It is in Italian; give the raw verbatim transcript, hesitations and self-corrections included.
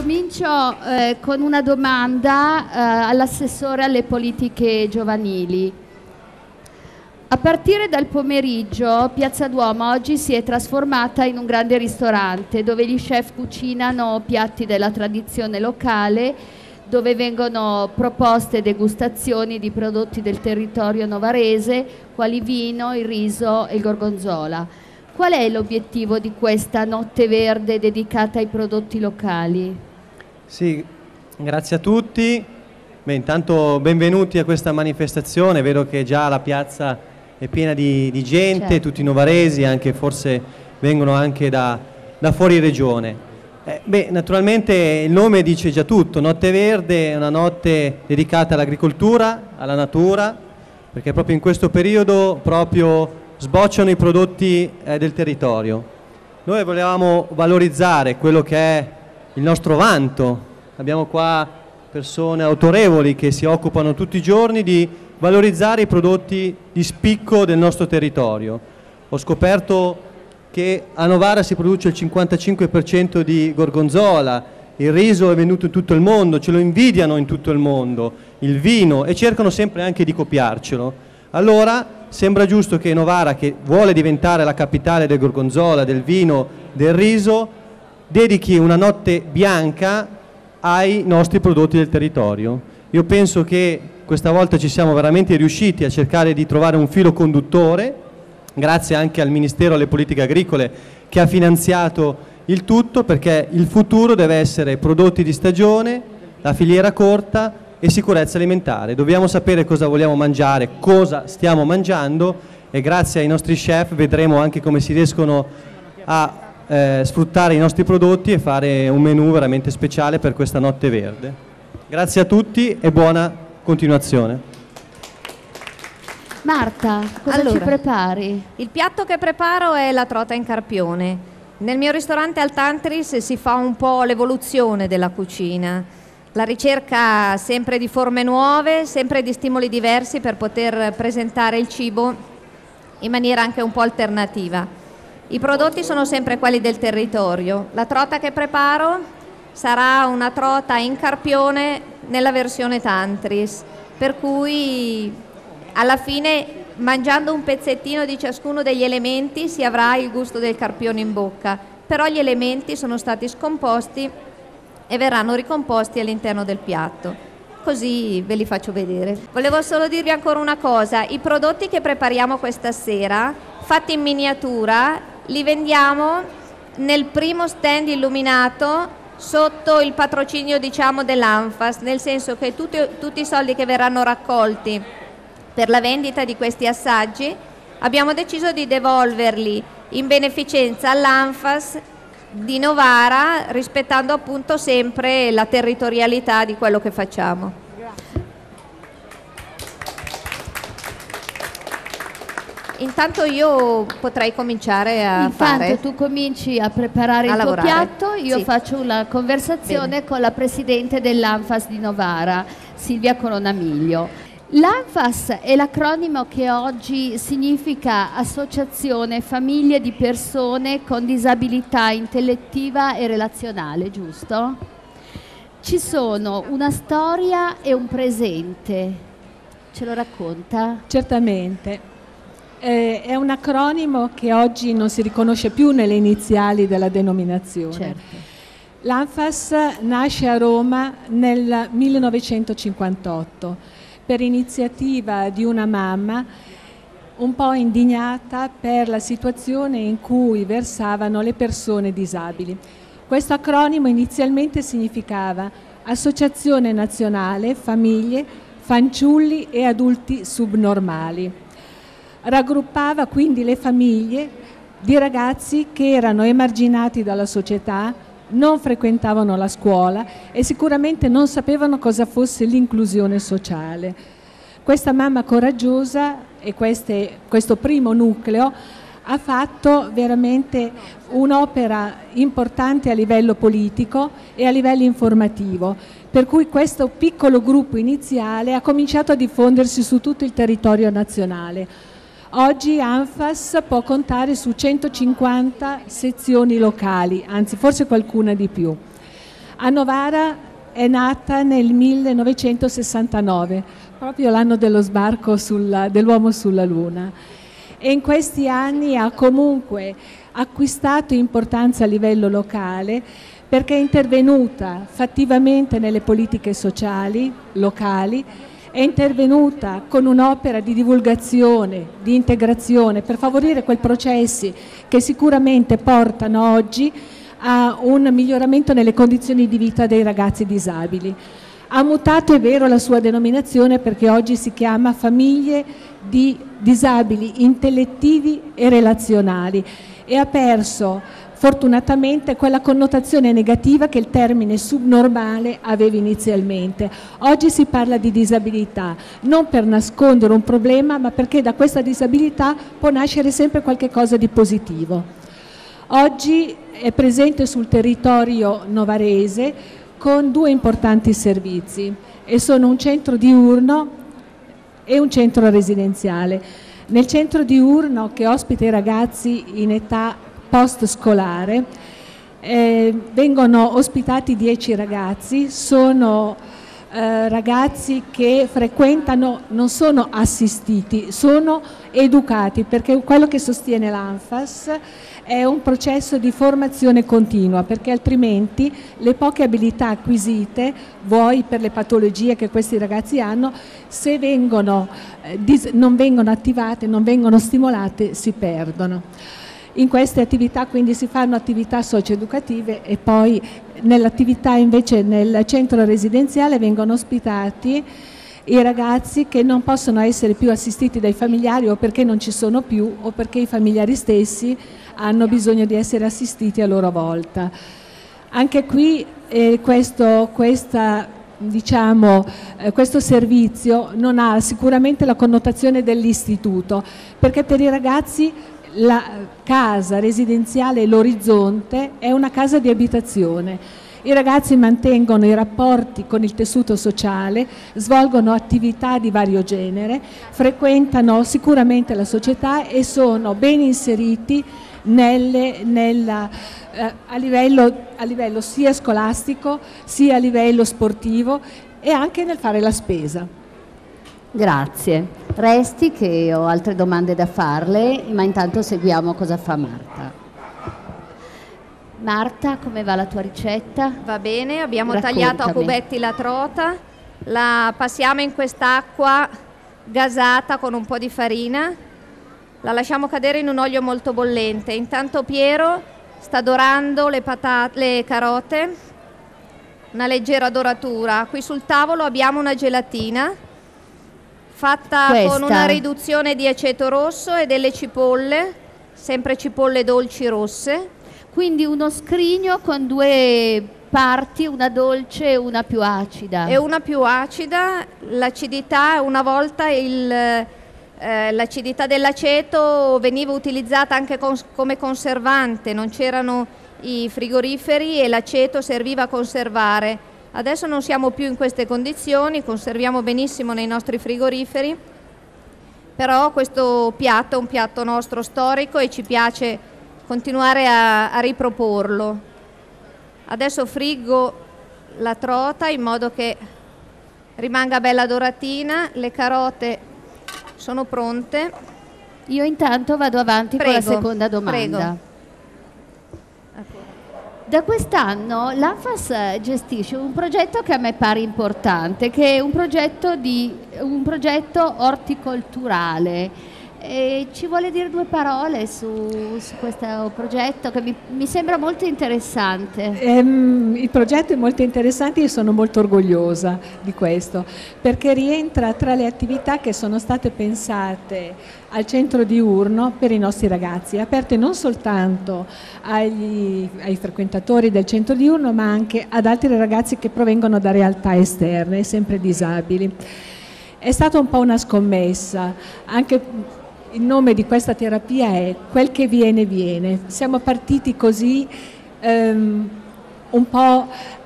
comincio eh, con una domanda eh, all'assessore alle politiche giovanili. A partire dal pomeriggio Piazza Duomo oggi si è trasformata in un grande ristorante dove gli chef cucinano piatti della tradizione locale, dove vengono proposte e degustazioni di prodotti del territorio novarese, quali vino, il riso e il gorgonzola. Qual è l'obiettivo di questa notte verde dedicata ai prodotti locali? Sì, grazie a tutti. Beh, intanto benvenuti a questa manifestazione, vedo che già la piazza è piena di, di gente, certo. Tutti novaresi, anche forse vengono anche da, da fuori regione. Eh, beh, naturalmente il nome dice già tutto, Notte Verde è una notte dedicata all'agricoltura, alla natura, perché proprio in questo periodo proprio sbocciano i prodotti eh, del territorio. Noi volevamo valorizzare quello che è il nostro vanto, abbiamo qua persone autorevoli che si occupano tutti i giorni di valorizzare i prodotti di spicco del nostro territorio. Ho scoperto che a Novara si produce il cinquantacinque per cento di gorgonzola, il riso è venuto in tutto il mondo, ce lo invidiano in tutto il mondo, il vino, e cercano sempre anche di copiarcelo. Allora sembra giusto che Novara, che vuole diventare la capitale del gorgonzola, del vino, del riso, dedichi una notte bianca ai nostri prodotti del territorio. Io penso che questa volta ci siamo veramente riusciti a cercare di trovare un filo conduttore, grazie anche al Ministero alle Politiche Agricole che ha finanziato il tutto, perché il futuro deve essere prodotti di stagione, la filiera corta e sicurezza alimentare. Dobbiamo sapere cosa vogliamo mangiare, cosa stiamo mangiando, e grazie ai nostri chef vedremo anche come si riescono a eh, sfruttare i nostri prodotti e fare un menù veramente speciale per questa notte verde. Grazie a tutti e buona continuazione. Marta, cosa allora, ci prepari? Il piatto che preparo è la trota in carpione. Nel mio ristorante Al Tantris si fa un po' l'evoluzione della cucina, la ricerca sempre di forme nuove, sempre di stimoli diversi per poter presentare il cibo in maniera anche un po' alternativa. I prodotti sono sempre quelli del territorio. La trota che preparo sarà una trota in carpione nella versione Tantris, per cui alla fine, mangiando un pezzettino di ciascuno degli elementi, si avrà il gusto del carpione in bocca, però gli elementi sono stati scomposti e verranno ricomposti all'interno del piatto, così ve li faccio vedere. Volevo solo dirvi ancora una cosa: i prodotti che prepariamo questa sera, fatti in miniatura, li vendiamo nel primo stand illuminato sotto il patrocinio, diciamo, dell'ANFFAS, nel senso che tutti, tutti i soldi che verranno raccolti per la vendita di questi assaggi abbiamo deciso di devolverli in beneficenza all'ANFFAS di Novara, rispettando appunto sempre la territorialità di quello che facciamo. Grazie. Intanto io potrei cominciare a Intanto fare... Intanto tu cominci a preparare a il lavorare. tuo piatto, io sì. faccio una conversazione Bene. con la presidente dell'ANFFAS di Novara, Silvia Coronamiglio. L'ANFFAS è l'acronimo che oggi significa Associazione Famiglie di Persone con Disabilità Intellettiva e Relazionale, giusto? Ci sono una storia e un presente, ce lo racconta? Certamente. Eh, è un acronimo che oggi non si riconosce più nelle iniziali della denominazione. Certo. L'ANFFAS nasce a Roma nel millenovecentocinquantotto per iniziativa di una mamma un po' indignata per la situazione in cui versavano le persone disabili. Questo acronimo inizialmente significava Associazione Nazionale Famiglie, Fanciulli e Adulti Subnormali. Raggruppava quindi le famiglie di ragazzi che erano emarginati dalla società, non frequentavano la scuola e sicuramente non sapevano cosa fosse l'inclusione sociale. Questa mamma coraggiosa e queste, questo primo nucleo ha fatto veramente un'opera importante a livello politico e a livello informativo, per cui questo piccolo gruppo iniziale ha cominciato a diffondersi su tutto il territorio nazionale. Oggi ANFFAS può contare su centocinquanta sezioni locali, anzi forse qualcuna di più. A Novara è nata nel millenovecentosessantanove, proprio l'anno dello sbarco dell'uomo sulla Luna, e in questi anni ha comunque acquistato importanza a livello locale perché è intervenuta fattivamente nelle politiche sociali locali, è intervenuta con un'opera di divulgazione, di integrazione per favorire quei processi che sicuramente portano oggi a un miglioramento nelle condizioni di vita dei ragazzi disabili. Ha mutato, è vero, la sua denominazione perché oggi si chiama Famiglie di Disabili Intellettivi e Relazionali e ha perso fortunatamente quella connotazione negativa che il termine subnormale aveva inizialmente. Oggi si parla di disabilità, non per nascondere un problema, ma perché da questa disabilità può nascere sempre qualche cosa di positivo. Oggi è presente sul territorio novarese con due importanti servizi e sono un centro diurno e un centro residenziale. Nel centro diurno, che ospita i ragazzi in età post scolare, eh, vengono ospitati dieci ragazzi, sono eh, ragazzi che frequentano, non sono assistiti, sono educati, perché quello che sostiene l'ANFFAS è un processo di formazione continua, perché altrimenti le poche abilità acquisite, vuoi per le patologie che questi ragazzi hanno, se vengono, non vengono attivate, non vengono stimolate, si perdono. In queste attività quindi si fanno attività socio-educative e poi nell'attività invece nel centro residenziale vengono ospitati i ragazzi che non possono essere più assistiti dai familiari o perché non ci sono più o perché i familiari stessi hanno bisogno di essere assistiti a loro volta. Anche qui eh, questo, questa, diciamo, eh, questo servizio non ha sicuramente la connotazione dell'istituto, perché per i ragazzi la casa residenziale, l'orizzonte, è una casa di abitazione. I ragazzi mantengono i rapporti con il tessuto sociale, svolgono attività di vario genere, frequentano sicuramente la società e sono ben inseriti nelle, nella, eh, a, livello, a livello sia scolastico sia a livello sportivo e anche nel fare la spesa. Grazie. Resti che ho altre domande da farle, ma intanto seguiamo cosa fa Marta. Marta, come va la tua ricetta? Va bene, abbiamo Raccontami. tagliato a cubetti la trota, la passiamo in quest'acqua gasata con un po' di farina, la lasciamo cadere in un olio molto bollente. Intanto Piero sta dorando le, patate, le carote, una leggera doratura. Qui sul tavolo abbiamo una gelatina fatta Questa. con una riduzione di aceto rosso e delle cipolle, sempre cipolle dolci rosse. Quindi uno scrigno con due parti, una dolce e una più acida. E una più acida, l'acidità, una volta eh, l'acidità dell'aceto veniva utilizzata anche cons come conservante, non c'erano i frigoriferi e l'aceto serviva a conservare. Adesso non siamo più in queste condizioni, conserviamo benissimo nei nostri frigoriferi, però questo piatto è un piatto nostro storico e ci piace continuare a, a riproporlo. Adesso friggo la trota in modo che rimanga bella doratina, le carote sono pronte. Io intanto vado avanti prego, con la seconda domanda. Prego. Da quest'anno l'ANFFAS gestisce un progetto che a me pare importante, che è un progetto, di, un progetto orticolturale. E ci vuole dire due parole su, su questo progetto che mi, mi sembra molto interessante? Ehm, il progetto è molto interessante e sono molto orgogliosa di questo perché rientra tra le attività che sono state pensate al centro diurno per i nostri ragazzi, aperte non soltanto agli, ai frequentatori del centro diurno ma anche ad altri ragazzi che provengono da realtà esterne, sempre disabili. È stata un po' una scommessa, anche il nome di questa terapia è "Quel che viene, viene". Siamo partiti così, ehm, un po'